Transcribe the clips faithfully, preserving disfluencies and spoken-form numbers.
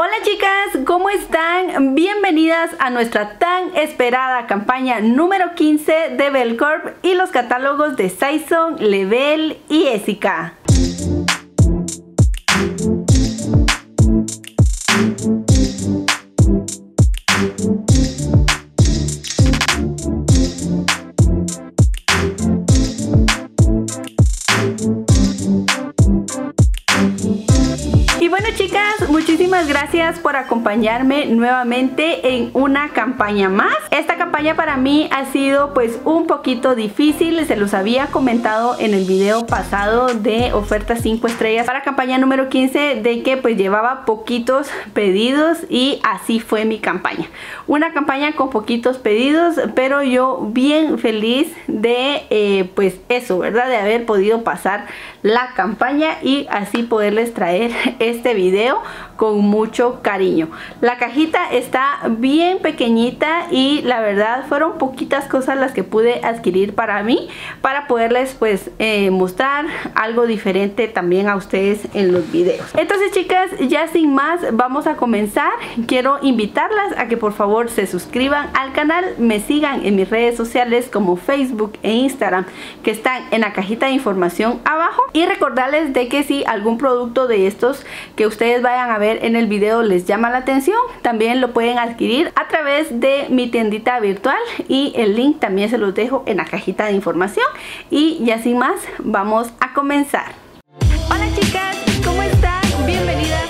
Hola chicas, ¿cómo están? Bienvenidas a nuestra tan esperada campaña número quince de Belcorp y los catálogos de Saison, Level y Ésika. Gracias por acompañarme nuevamente en una campaña más. Esta campaña para mí ha sido pues un poquito difícil, se los había comentado en el video pasado de Ofertas cinco Estrellas para campaña número quince, de que pues llevaba poquitos pedidos y así fue mi campaña. Una campaña con poquitos pedidos, pero yo bien feliz de eh, pues eso, ¿verdad? De haber podido pasar la campaña y así poderles traer este video con mucho cariño. La cajita está bien pequeñita y la verdad fueron poquitas cosas las que pude adquirir para mí, para poderles pues eh, mostrar algo diferente también a ustedes en los videos. Entonces chicas, ya sin más vamos a comenzar. Quiero invitarlas a que por favor se suscriban al canal, me sigan en mis redes sociales como Facebook e Instagram, que están en la cajita de información abajo, y recordarles de que si algún producto de estos que ustedes vayan a ver en el video les llama la atención, también lo pueden adquirir a través de mi tiendita virtual, y el link también se los dejo en la cajita de información. Y ya sin más vamos a comenzar. Hola chicas, ¿cómo están? Bienvenidas.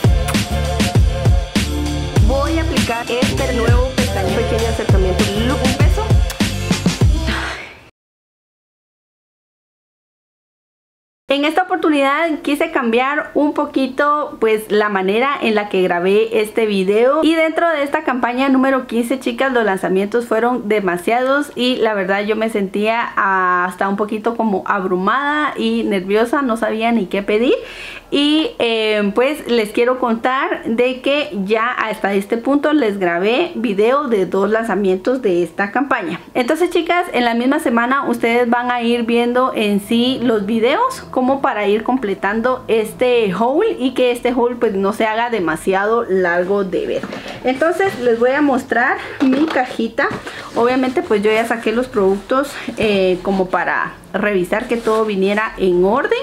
Voy a aplicar este nuevo pestañeo, pequeño acercamiento, un beso. En esta oportunidad quise cambiar un poquito pues la manera en la que grabé este video, y dentro de esta campaña número quince chicas los lanzamientos fueron demasiados y la verdad yo me sentía hasta un poquito como abrumada y nerviosa, no sabía ni qué pedir. Y eh, pues les quiero contar de que ya hasta este punto les grabé video de dos lanzamientos de esta campaña. Entonces chicas, en la misma semana ustedes van a ir viendo en sí los videos como para ir completando este haul y que este haul pues no se haga demasiado largo de ver. Entonces les voy a mostrar mi cajita. Obviamente pues yo ya saqué los productos eh, como para revisar que todo viniera en orden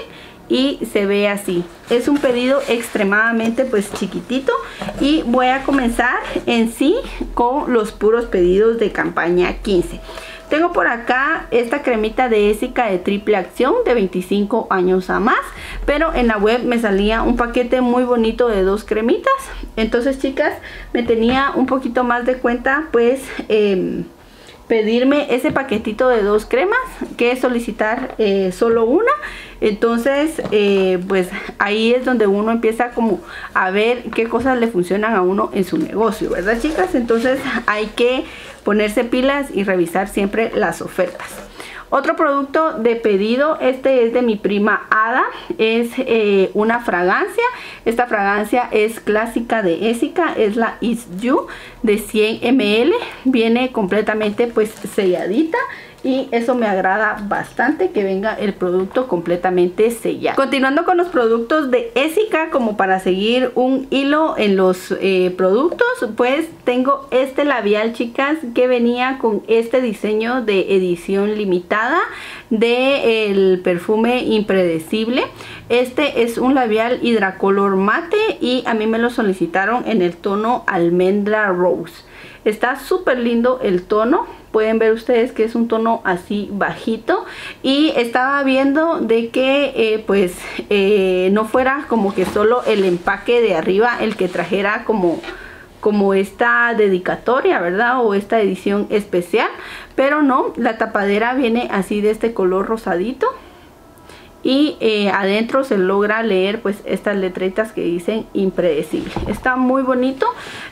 y se ve así. Es un pedido extremadamente pues chiquitito, y voy a comenzar en sí con los puros pedidos de campaña quince. Tengo por acá esta cremita de Ésika de triple acción de veinticinco años a más, pero en la web me salía un paquete muy bonito de dos cremitas. Entonces chicas, me tenía un poquito más de cuenta pues eh, pedirme ese paquetito de dos cremas que solicitar eh, solo una. Entonces eh, pues ahí es donde uno empieza como a ver qué cosas le funcionan a uno en su negocio, ¿verdad chicas? Entonces hay que ponerse pilas y revisar siempre las ofertas. Otro producto de pedido, este es de mi prima Ada, es eh, una fragancia. Esta fragancia es clásica de Ésika, es la Is You de cien mililitros, viene completamente pues selladita. Y eso me agrada bastante, que venga el producto completamente sellado. Continuando con los productos de Ésika, como para seguir un hilo en los eh, productos, pues tengo este labial, chicas, que venía con este diseño de edición limitada del perfume Impredecible. Este es un labial hidracolor mate y a mí me lo solicitaron en el tono Almendra Rose. Está súper lindo el tono. Pueden ver ustedes que es un tono así bajito, y estaba viendo de que eh, pues eh, no fuera como que solo el empaque de arriba el que trajera como, como esta dedicatoria, ¿verdad? O esta edición especial, pero no, la tapadera viene así de este color rosadito. Y eh, adentro se logra leer pues estas letritas que dicen Impredecible. Está muy bonito.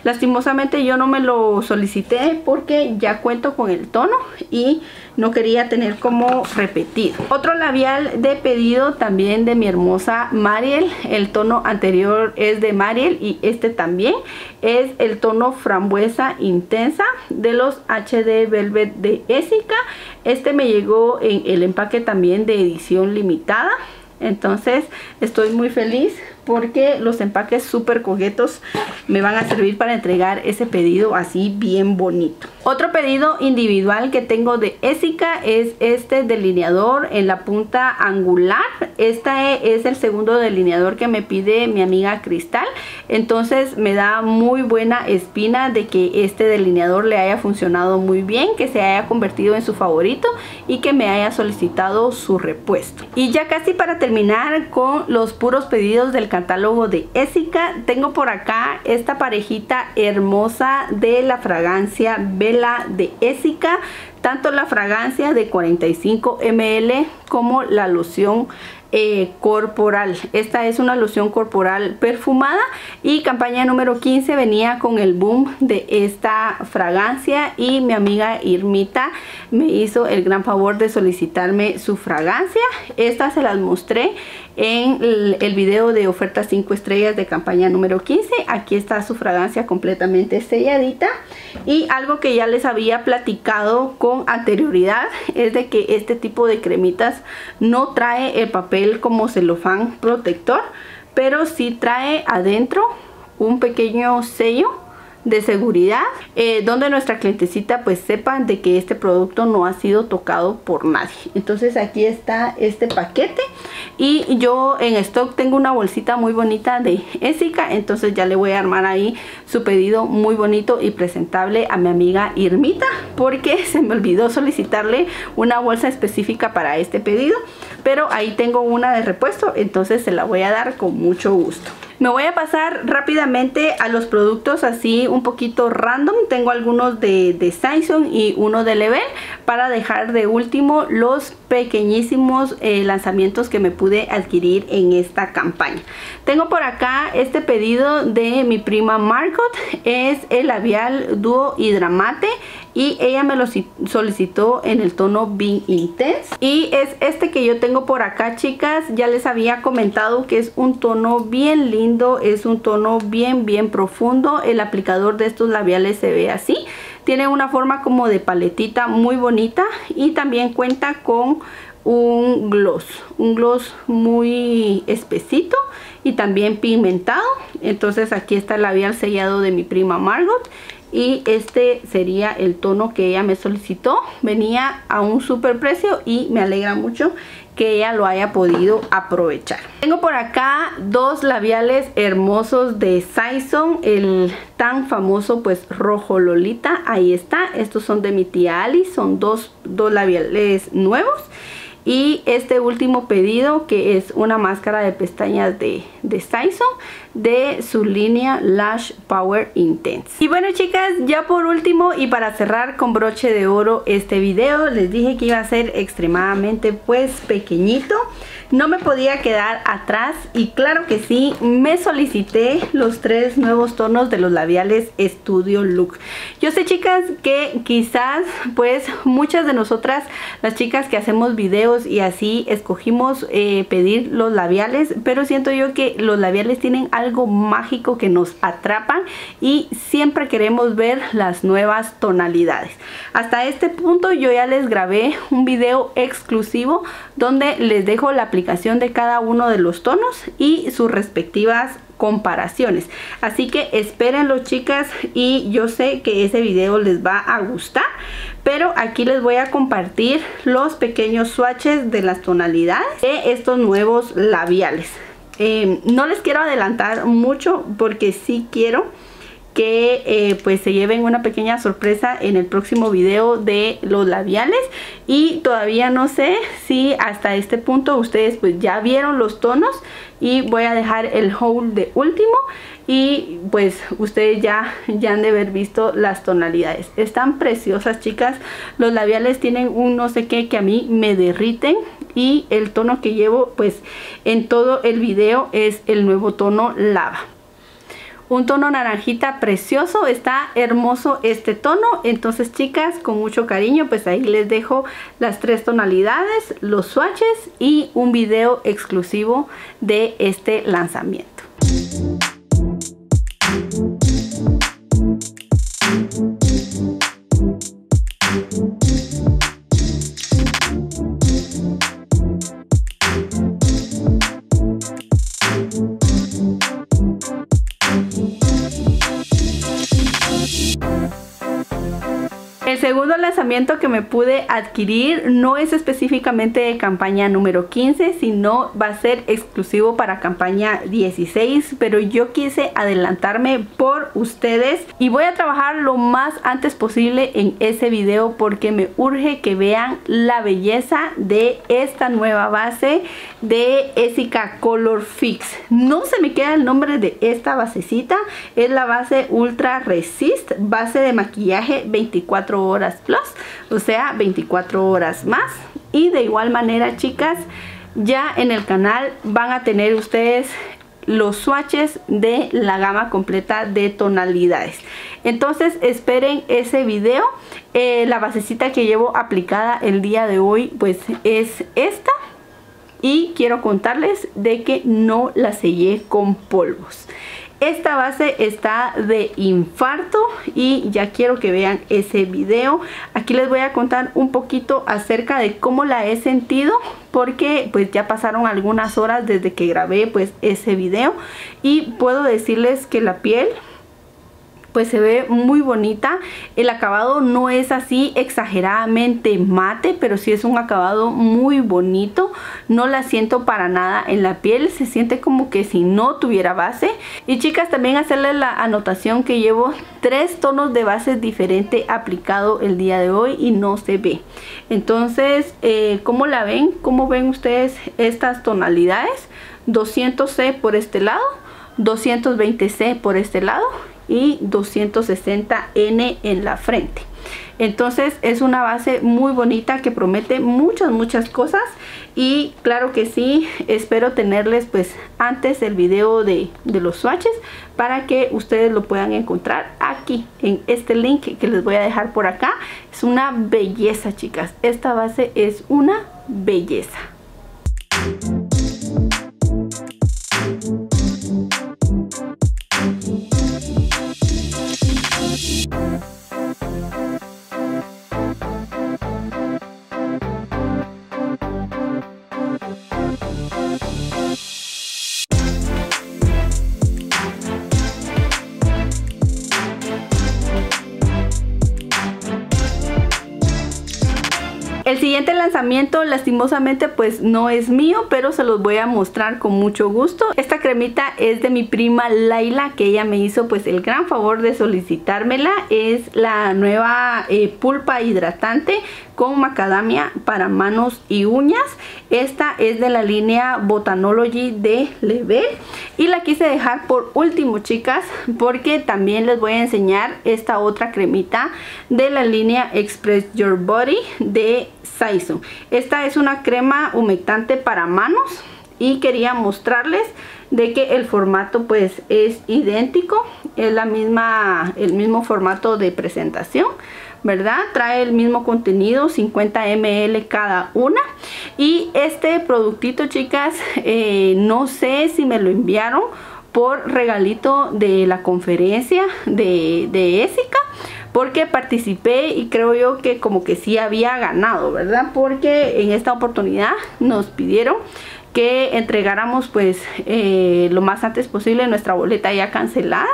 Lastimosamente yo no me lo solicité porque ya cuento con el tono y no quería tener como repetido. Otro labial de pedido también de mi hermosa Mariel. El tono anterior es de Mariel y este también es el tono Frambuesa Intensa de los H D Velvet de Ésika. Este me llegó en el empaque también de edición limitada. Entonces estoy muy feliz porque los empaques súper coquetos me van a servir para entregar ese pedido así bien bonito. Otro pedido individual que tengo de Ésika es este delineador en la punta angular. Este es el segundo delineador que me pide mi amiga Cristal, entonces me da muy buena espina de que este delineador le haya funcionado muy bien, que se haya convertido en su favorito y que me haya solicitado su repuesto. Y ya casi para terminar con los puros pedidos del catálogo de Ésika, tengo por acá esta parejita hermosa de la fragancia Vela de Ésika, tanto la fragancia de cuarenta y cinco mililitros como la loción Eh, corporal. Esta es una loción corporal perfumada y campaña número quince venía con el boom de esta fragancia y mi amiga Irmita me hizo el gran favor de solicitarme su fragancia. Esta se las mostré en el, el video de Ofertas cinco Estrellas de campaña número quince. Aquí está su fragancia completamente selladita. Y algo que ya les había platicado con anterioridad es de que este tipo de cremitas no trae el papel como celofán protector, pero sí trae adentro un pequeño sello de seguridad, eh, donde nuestra clientecita pues sepa de que este producto no ha sido tocado por nadie. Entonces aquí está este paquete y yo en stock tengo una bolsita muy bonita de Ésika, entonces ya le voy a armar ahí su pedido muy bonito y presentable a mi amiga Irmita, porque se me olvidó solicitarle una bolsa específica para este pedido, pero ahí tengo una de repuesto, entonces se la voy a dar con mucho gusto. Me voy a pasar rápidamente a los productos así un poquito random. Tengo algunos de, de Saison y uno de Level, para dejar de último los pequeñísimos eh, lanzamientos que me pude adquirir en esta campaña. Tengo por acá este pedido de mi prima Margot, es el labial Dúo Hidramate y ella me lo solicitó en el tono Bean Intense. Y es este que yo tengo por acá, chicas. Ya les había comentado que es un tono bien lindo, es un tono bien bien profundo. El aplicador de estos labiales se ve así. Tiene una forma como de paletita muy bonita y también cuenta con un gloss, un gloss muy espesito y también pigmentado. Entonces aquí está el labial sellado de mi prima Margot y este sería el tono que ella me solicitó. Venía a un super precio y me alegra mucho que ella lo haya podido aprovechar. Tengo por acá dos labiales hermosos de Cyzone, el tan famoso pues rojo Lolita. Ahí está, estos son de mi tía Ali, son dos, dos labiales nuevos. Y este último pedido, que es una máscara de pestañas de, de Saison, de su línea Lash Power Intense. Y bueno, chicas, ya por último y para cerrar con broche de oro este video, les dije que iba a ser extremadamente pues pequeñito. No me podía quedar atrás y claro que sí, me solicité los tres nuevos tonos de los labiales Studio Look. Yo sé, chicas, que quizás pues muchas de nosotras, las chicas que hacemos videos y así, escogimos eh, pedir los labiales, pero siento yo que los labiales tienen algo mágico que nos atrapan y siempre queremos ver las nuevas tonalidades. Hasta este punto yo ya les grabé un video exclusivo donde les dejo la aplicación de cada uno de los tonos y sus respectivas comparaciones, así que espérenlo, chicas, y yo sé que ese video les va a gustar, pero aquí les voy a compartir los pequeños swatches de las tonalidades de estos nuevos labiales. Eh, no les quiero adelantar mucho porque sí quiero que eh, pues se lleven una pequeña sorpresa en el próximo video de los labiales, y todavía no sé si hasta este punto ustedes pues ya vieron los tonos, y voy a dejar el haul de último y pues ustedes ya, ya han de haber visto las tonalidades. Están preciosas, chicas. Los labiales tienen un no sé qué que a mí me derriten, y el tono que llevo pues en todo el video es el nuevo tono Lava. Un tono naranjita precioso, está hermoso este tono. Entonces, chicas, con mucho cariño, pues ahí les dejo las tres tonalidades, los swatches y un video exclusivo de este lanzamiento. El segundo lanzamiento que me pude adquirir no es específicamente de campaña número quince, sino va a ser exclusivo para campaña dieciséis, pero yo quise adelantarme por ustedes y voy a trabajar lo más antes posible en ese video porque me urge que vean la belleza de esta nueva base de Ésika Color Fix. No se me queda el nombre de esta basecita, es la base Ultra Resist, base de maquillaje veinticuatro horas plus, o sea veinticuatro horas más. Y de igual manera, chicas, ya en el canal van a tener ustedes los swatches de la gama completa de tonalidades. Entonces esperen ese video. Eh, la basecita que llevo aplicada el día de hoy pues es esta. Y quiero contarles de que no la sellé con polvos. Esta base está de infarto y ya quiero que vean ese video. Aquí les voy a contar un poquito acerca de cómo la he sentido, porque pues ya pasaron algunas horas desde que grabé pues ese video. Y puedo decirles que la piel pues se ve muy bonita. El acabado no es así exageradamente mate, pero sí es un acabado muy bonito. No la siento para nada en la piel, se siente como que si no tuviera base. Y chicas, también hacerles la anotación que llevo tres tonos de base diferente aplicado el día de hoy y no se ve. Entonces, eh, ¿cómo la ven? ¿Cómo ven ustedes estas tonalidades? doscientos ce por este lado, doscientos veinte ce por este lado y doscientos sesenta ene en la frente. Entonces es una base muy bonita que promete muchas muchas cosas y claro que sí, espero tenerles pues antes el video de, de los swatches para que ustedes lo puedan encontrar aquí en este link que les voy a dejar por acá. Es una belleza, chicas, esta base es una belleza. El siguiente lanzamiento lastimosamente pues no es mío, pero se los voy a mostrar con mucho gusto. Esta cremita es de mi prima Laila, que ella me hizo pues el gran favor de solicitármela. Es la nueva eh, pulpa hidratante con macadamia para manos y uñas. Esta es de la línea Botanology de Level y la quise dejar por último, chicas, porque también les voy a enseñar esta otra cremita de la línea Express Your Body de Saison. Esta es una crema humectante para manos y quería mostrarles de que el formato pues es idéntico, es la misma, el mismo formato de presentación, ¿verdad? Trae el mismo contenido, cincuenta mililitros cada una. Y este productito, chicas, eh, no sé si me lo enviaron por regalito de la conferencia de, de Ésika, porque participé y creo yo que como que sí había ganado, ¿verdad? Porque en esta oportunidad nos pidieron que entregáramos pues eh, lo más antes posible nuestra boleta ya cancelada.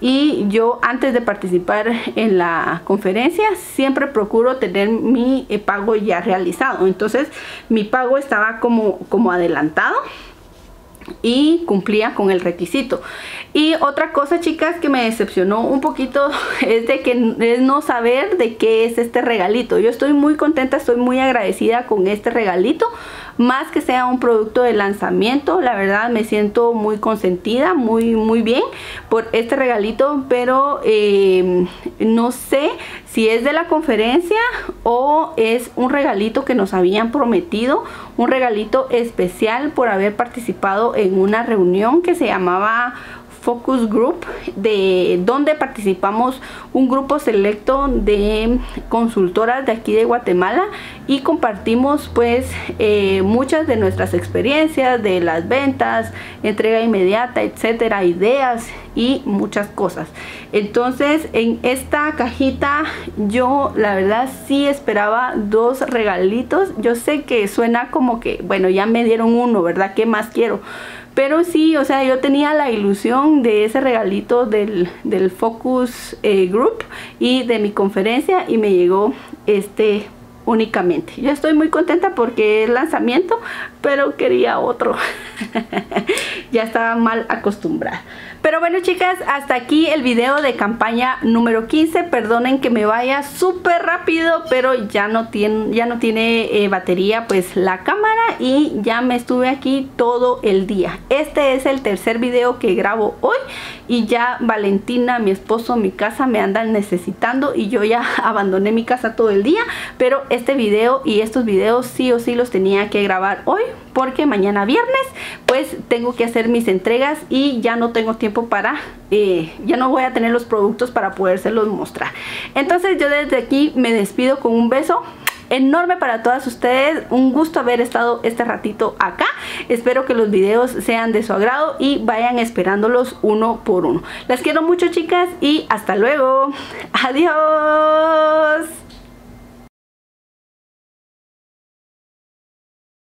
Y yo antes de participar en la conferencia siempre procuro tener mi pago ya realizado. Entonces mi pago estaba como, como adelantado y cumplía con el requisito. Y otra cosa, chicas, que me decepcionó un poquito es de que es no saber de qué es este regalito. Yo estoy muy contenta, estoy muy agradecida con este regalito. Más que sea un producto de lanzamiento, la verdad me siento muy consentida, muy muy bien por este regalito, pero eh, no sé si es de la conferencia o es un regalito que nos habían prometido, un regalito especial por haber participado en una reunión que se llamaba Focus Group, de donde participamos un grupo selecto de consultoras de aquí de Guatemala y compartimos pues eh, muchas de nuestras experiencias de las ventas, entrega inmediata, etcétera, ideas y muchas cosas. Entonces en esta cajita yo la verdad sí esperaba dos regalitos. Yo sé que suena como que bueno, ya me dieron uno, ¿verdad? ¿Qué más quiero? Pero sí, o sea, yo tenía la ilusión de ese regalito del, del Focus eh, Group y de mi conferencia, y me llegó este únicamente. Yo estoy muy contenta porque es lanzamiento, pero quería otro. Ya estaba mal acostumbrada. Pero bueno, chicas, hasta aquí el video de campaña número quince. Perdonen que me vaya súper rápido, pero ya no tiene, ya no tiene eh, batería pues la cámara, y ya me estuve aquí todo el día. Este es el tercer video que grabo hoy, y ya Valentina, mi esposo, mi casa me andan necesitando, y yo ya abandoné mi casa todo el día. Pero este video y estos videos sí o sí los tenía que grabar hoy, porque mañana viernes pues tengo que hacer mis entregas y ya no tengo tiempo para, eh, ya no voy a tener los productos para podérselos mostrar. Entonces yo desde aquí me despido con un beso enorme para todas ustedes. Un gusto haber estado este ratito acá. Espero que los videos sean de su agrado y vayan esperándolos uno por uno. Las quiero mucho, chicas, y hasta luego. Adiós.